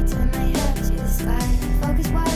lights when I have to slide. Focus wide.